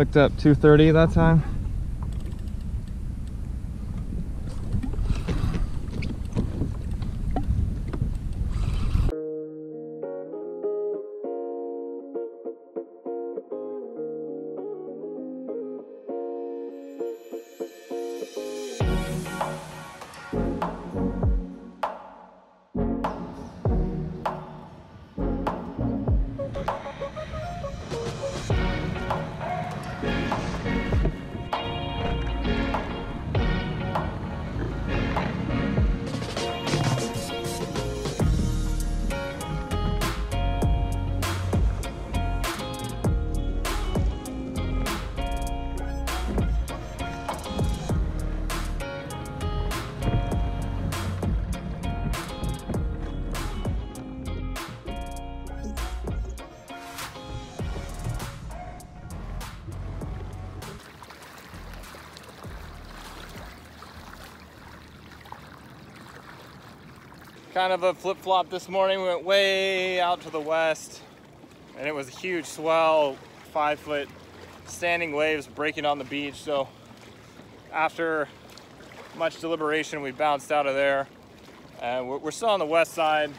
Hooked up 230 that time. Kind of a flip-flop this morning. We went way out to the west and it was a huge swell, 5 foot standing waves breaking on the beach. So after much deliberation, we bounced out of there and we're still on the west side.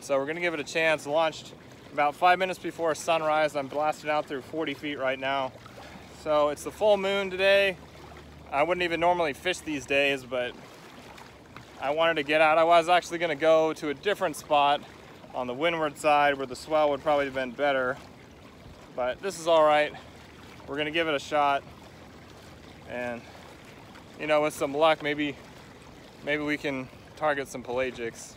So we're gonna give it a chance. Launched about 5 minutes before sunrise. I'm blasting out through 40 feet right now. So it's the full moon today. I wouldn't even normally fish these days, but I wanted to get out. I was actually gonna go to a different spot on the windward side where the swell would probably have been better, but this is all right. We're gonna give it a shot. And you know, with some luck, maybe we can target some pelagics.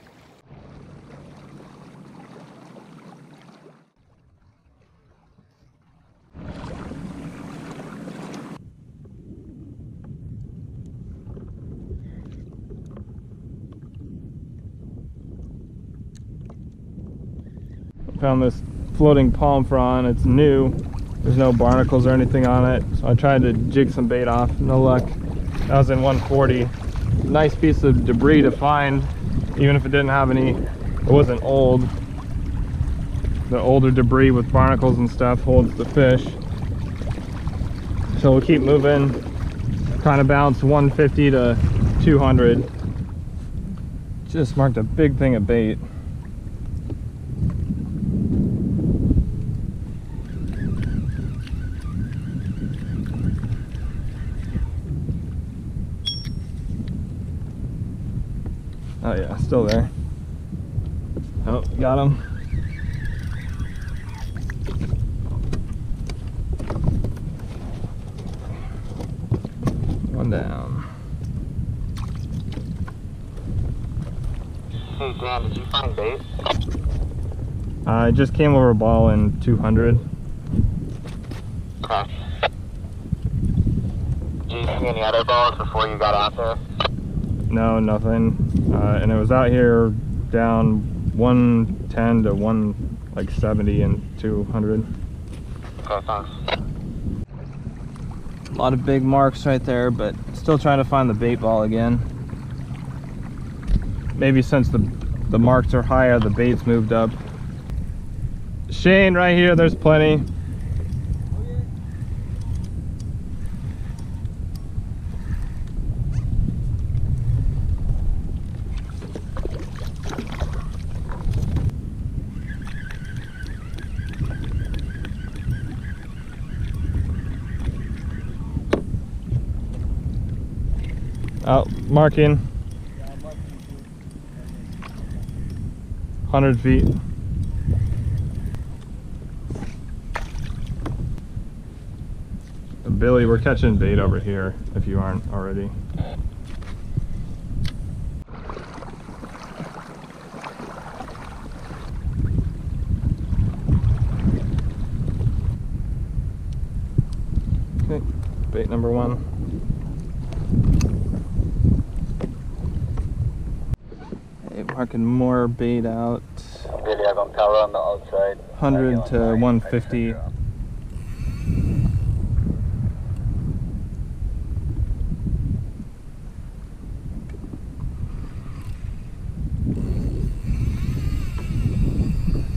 Found this floating palm frond. It's new. There's no barnacles or anything on it. So I tried to jig some bait off. No luck. That was in 140. Nice piece of debris to find, even if it didn't have any. It wasn't old. The older debris with barnacles and stuff holds the fish. So we'll keep moving. Trying to bounce 150 to 200. Just marked a big thing of bait. Oh yeah, still there. Oh, got him. One down. Hey Dan, did you find bait? I just came over a ball in 200. Okay. Did you see any other balls before you got out there? No, nothing. And it was out here down 110 to 170 and 200. Okay, thanks. A lot of big marks right there, but still trying to find the bait ball again. Maybe since the marks are higher, the bait's moved up. Shane, right here, there's plenty. Out marking 100 feet. Billy, we're catching bait over here if you aren't already. Okay, bait number one. Marking more bait out. 100 to 150.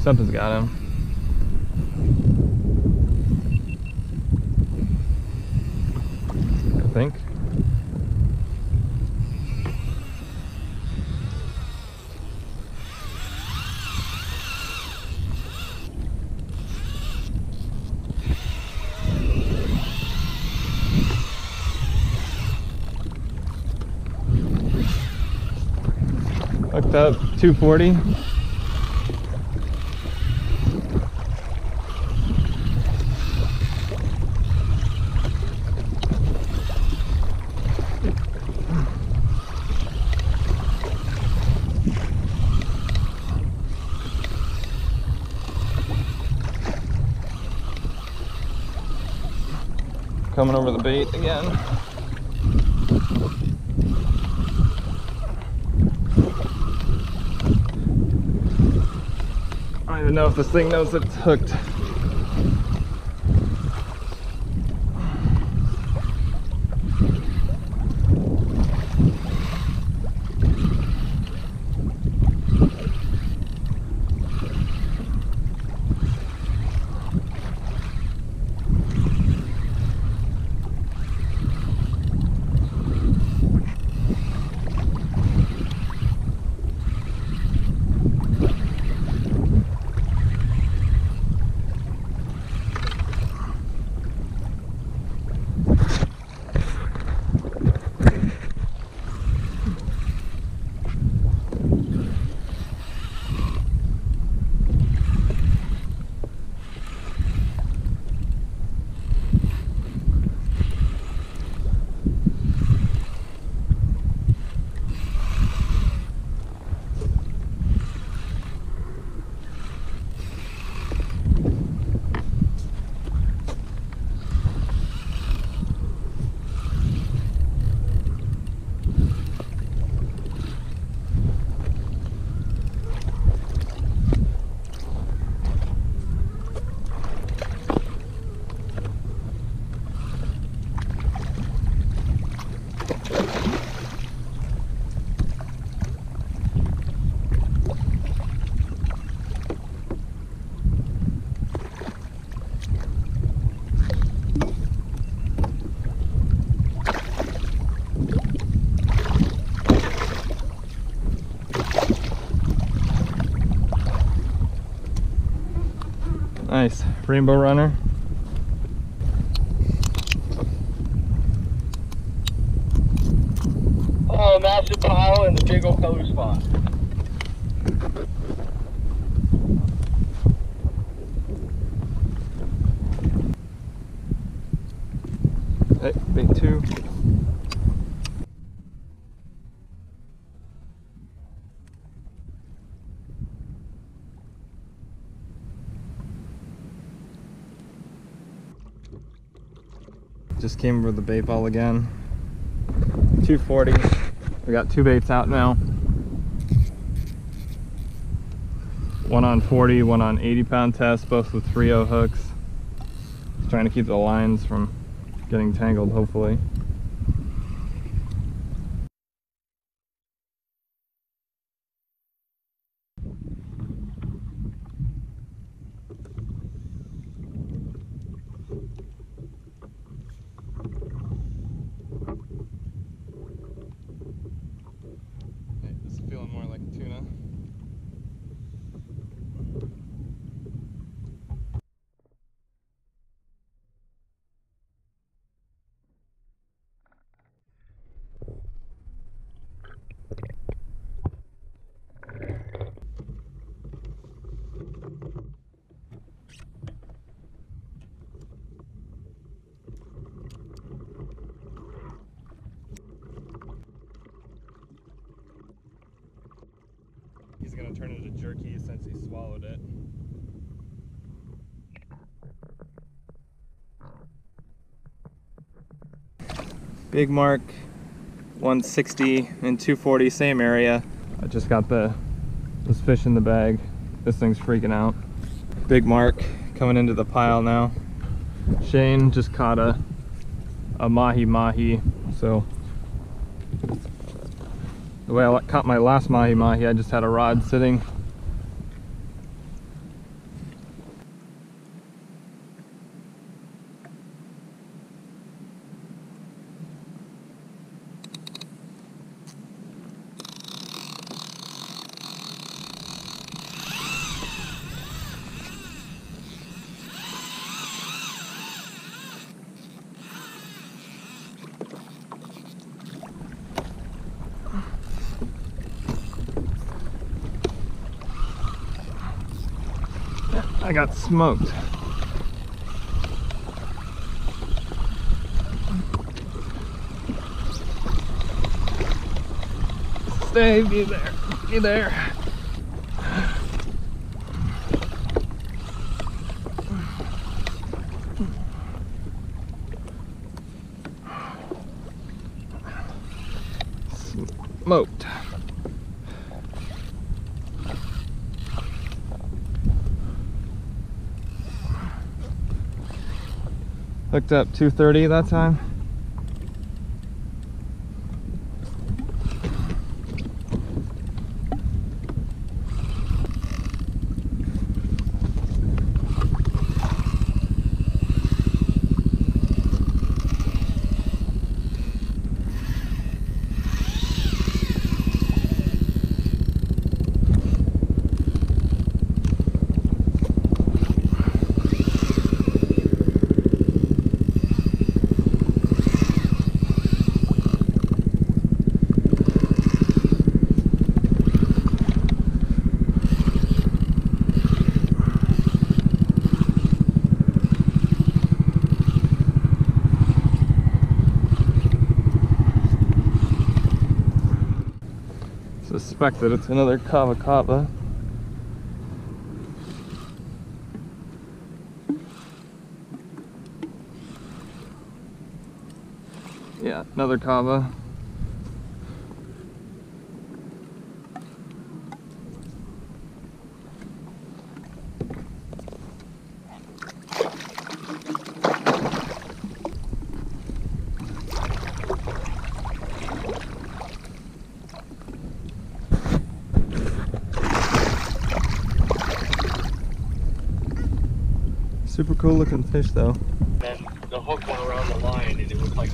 Something's got him. think. Hooked up 240. Coming over the bait again. I don't even know if this thing knows it's hooked. Nice, rainbow runner. Oh, massive pile in the big old color spot. Hey, big two. Just came over the bait ball again. 240. We got two baits out now. One on 40, one on 80-pound test, both with 3-0 hooks. Just trying to keep the lines from getting tangled, hopefully. Going to turn into jerky since he swallowed it. Big mark, 160 and 240, same area. I just got this fish in the bag. This thing's freaking out. Big mark coming into the pile now. Shane just caught a mahi mahi, so the way I caught my last mahi mahi, I just had a rod sitting. I got smoked. Stay, be there, be there. Smoked. Hooked up 2:30 that time. That it's another kava kava. Yeah, another kava. Super cool looking fish though. And the hook went around the line and it was like...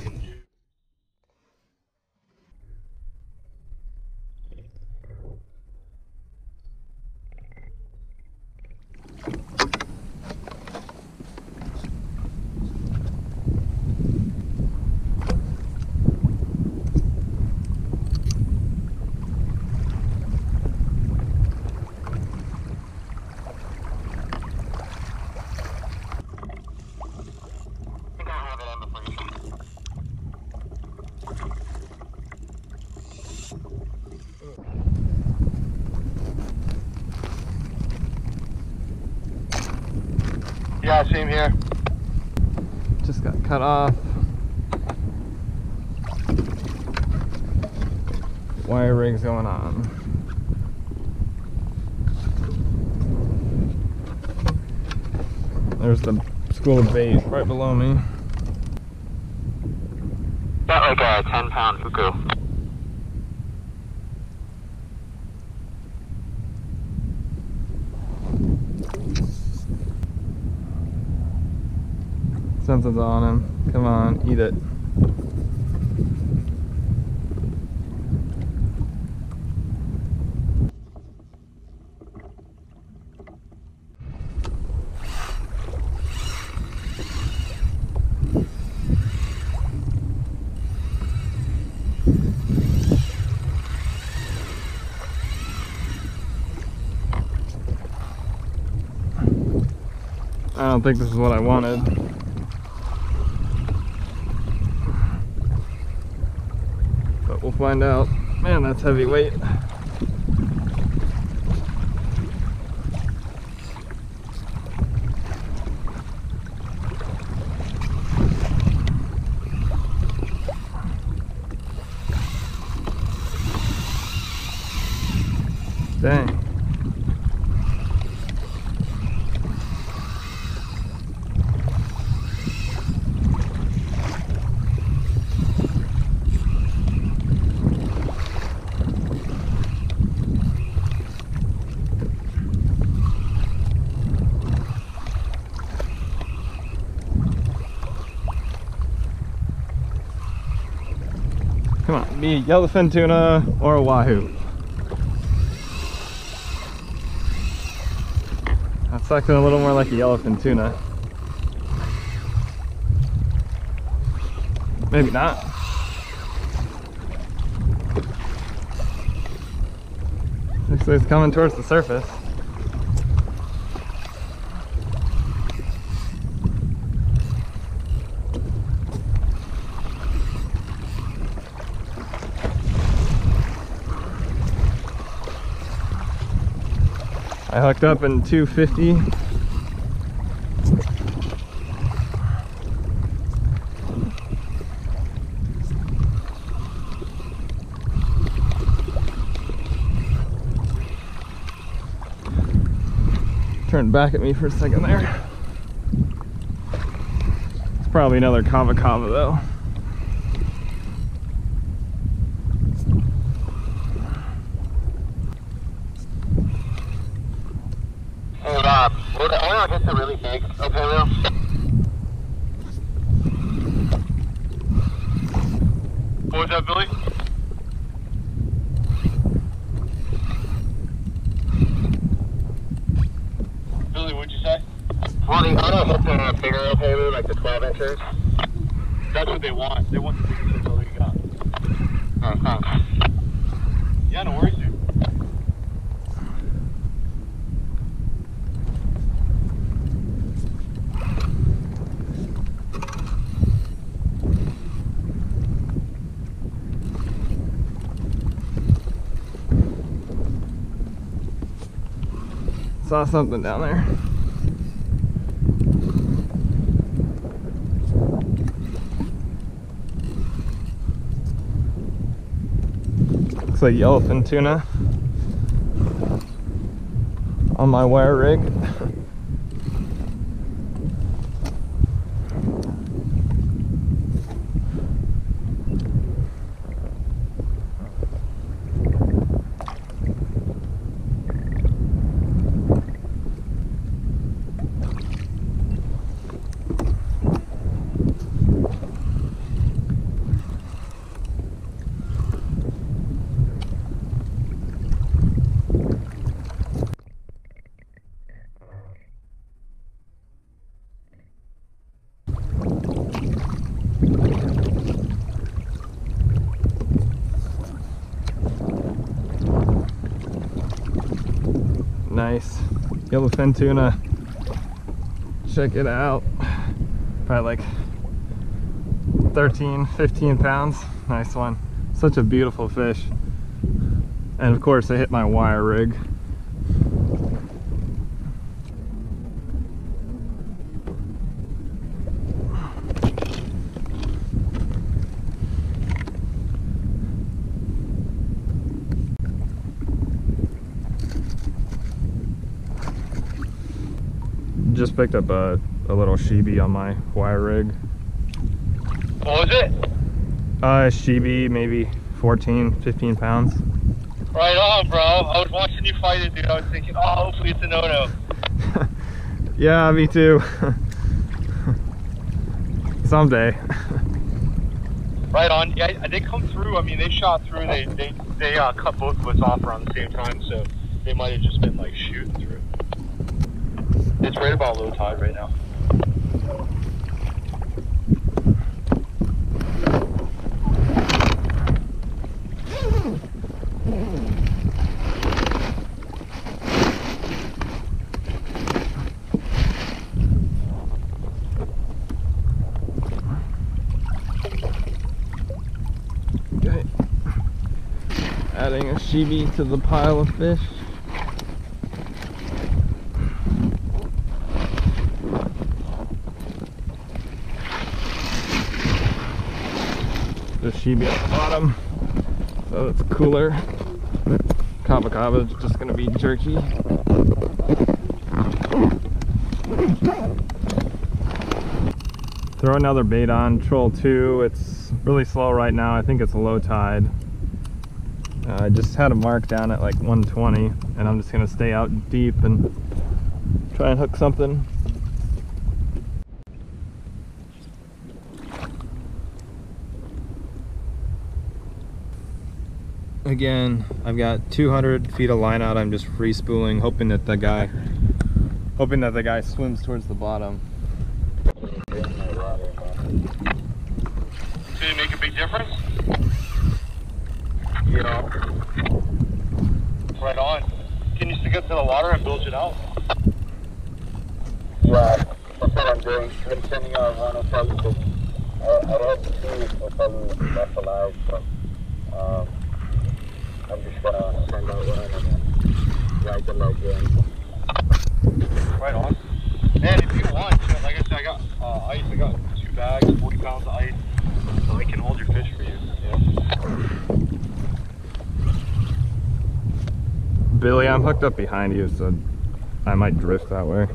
Yeah, same here. Just got cut off. Wire rig's going on. There's the school of bait right below me. Got like a 10-pound hookah. Something's on him. Come on, eat it. I don't think this is what I wanted. We'll find out. Man, that's heavy weight. Dang. Come on, be yellowfin tuna or a wahoo. That's acting a little more like a yellowfin tuna. Maybe not. Looks like it's coming towards the surface. I hooked up in 250. Turned back at me for a second there. It's probably another kava kava though. Hey Rob, will the arrow hit the really big ʻōpelu? What was that, Billy? Billy, what'd you say? Will the arrow hit the bigger ʻōpelu, like the 12 inches? That's what they want. They want the biggest ʻōpelu you got. Oh, thanks. Yeah, no worries, dude. Saw something down there. Looks like yellowfin tuna on my wire rig. Nice yellowfin tuna. Check it out. Probably like 13, 15 pounds. Nice one. Such a beautiful fish. And of course, I hit my wire rig. Just picked up a little shibi on my wire rig. What was it? Shibi, maybe 14, 15 pounds. Right on, bro. I was watching you fight it, dude. I was thinking, oh, hopefully it's a no-no. Yeah, me too. Someday. Right on. Yeah, they come through. I mean, they shot through. They cut both of us off around the same time, so they might have just been like shooting through. It's right about low tide right now. Okay. Adding a shibi to the pile of fish. The shibi at the bottom, so it's cooler. Kava kava is just gonna be jerky. Throw another bait on, troll 2. It's really slow right now. I think it's a low tide. I just had a mark down at like 120, and I'm just gonna stay out deep and try and hook something. Again, I've got 200 feet of line out. I'm just free spooling, hoping that the guy swims towards the bottom. Did it make a big difference? Yeah. Right on. Can you stick up to the water and bulge it out? Right. That's what I'm doing. I'm sending out one of those. I don't see if that's allowed, but I'm just gonna send out one and ride the log in. Right on. Man, if you want, you know, like I said, I got ice. I got 2 bags, 40 pounds of ice, so I can hold your fish for you. Yeah. Billy, I'm hooked up behind you, so I might drift that way.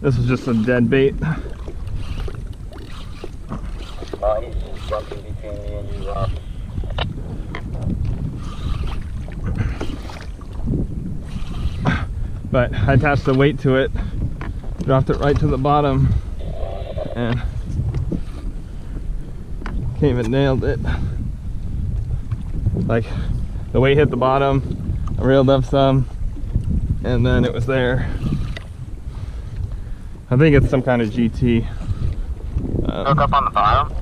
This was just a dead bait. He's jumping between me and you, Rob. But I attached the weight to it, dropped it right to the bottom, and came and nailed it. Like, the weight hit the bottom, I reeled up some, and then it was there. I think it's some kind of GT. Hook up on the bottom.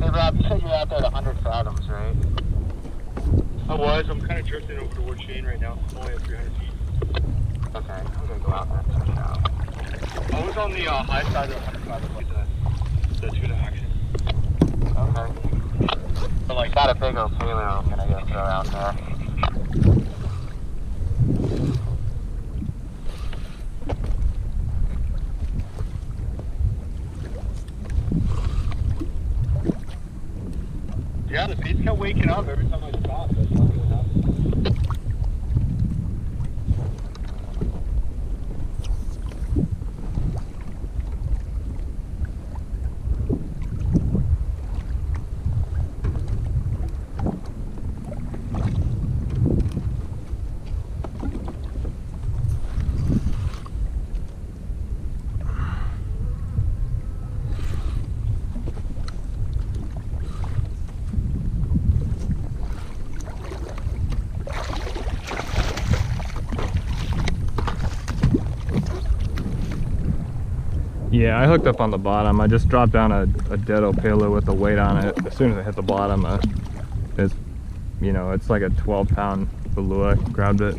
Hey Rob, you said you were out there at 100 fathoms, right? I was. I'm kind of drifting over towards Shane right now. I'm only at 300 feet. Okay, I'm gonna go out there and check it out. I was on the high side of 100 fathoms like that. The tuna action. Okay. But like, got a big old trailer I'm gonna go throw out there. Yeah, the fish kept waking up every time I stopped. That's not gonna happen. Yeah, I hooked up on the bottom. I just dropped down a dead ʻōpelu with the weight on it. As soon as I hit the bottom, it's, you know, it's like a 12-pound balua. Grabbed it.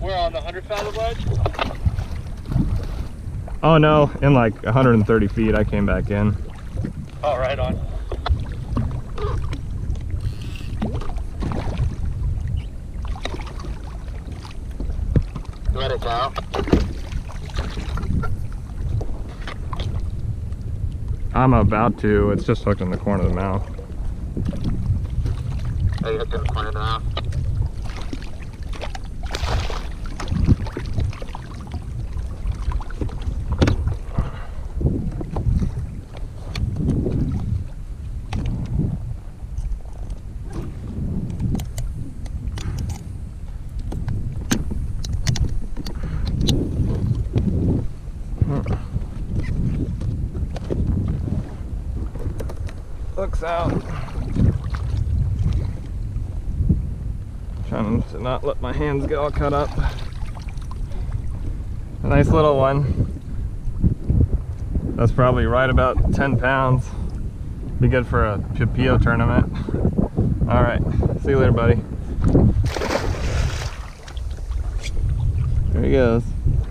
We're on the 100-pound ledge? Oh no, in like 130 feet, I came back in. Oh, right on. Let it go. I'm about to. It's just hooked in the corner of the mouth. Are you hooked in the corner of the mouth? Out. Trying to not let my hands get all cut up. A nice little one. That's probably right about 10 pounds. Be good for a papio tournament. All right, see you later, buddy. There he goes.